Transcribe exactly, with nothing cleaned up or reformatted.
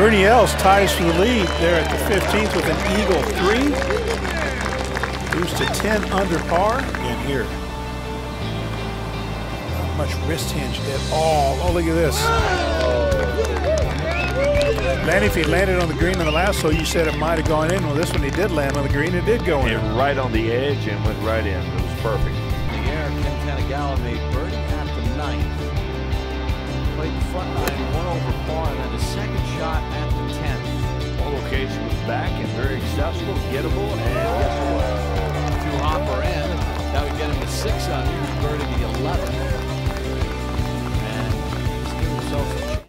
Ernie Els ties for the lead there at the fifteenth with an eagle three. Moves to ten under par. And here, not much wrist hinge at all. Oh, look at this. Man, if he landed on the green on the last hole, you said it might have gone in. Well, this one he did land on the green. It did go in. And right on the edge and went right in. It was perfect. The air, Ken Panigale made birdie at the ninth. Played the front nine, one over par, and then the second shot at the tenth. All location was back and very accessible, gettable, and guess what? Two hopper in. That would get him to six under, third to the eleventh. And he's given himself a